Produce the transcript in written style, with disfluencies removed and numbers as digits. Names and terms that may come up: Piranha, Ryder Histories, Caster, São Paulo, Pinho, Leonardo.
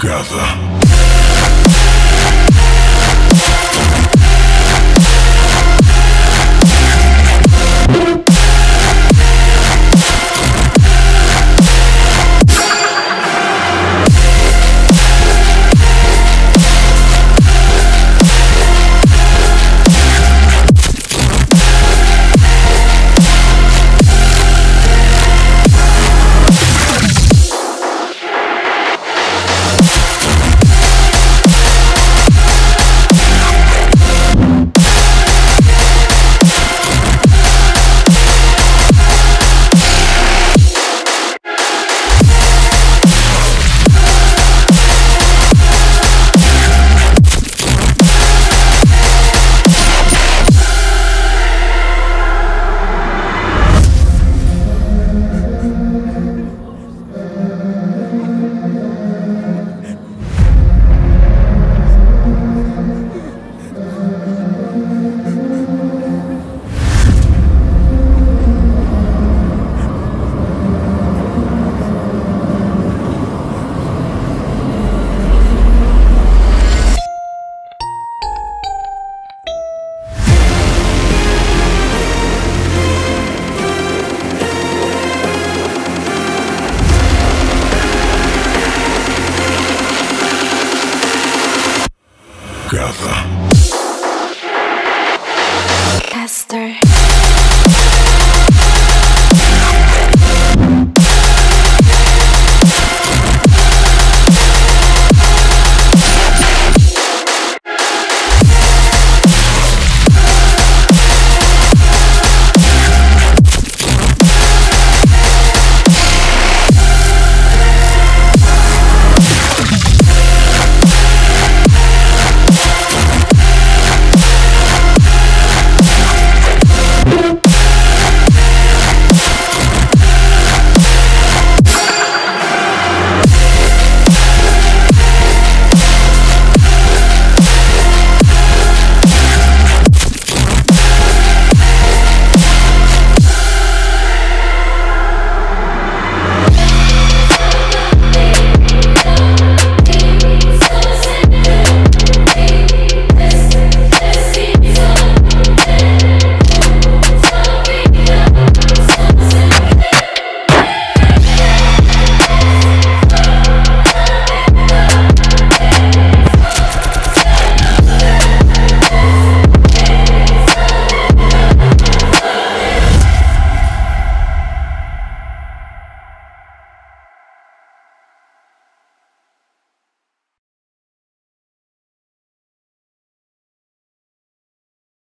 Caster.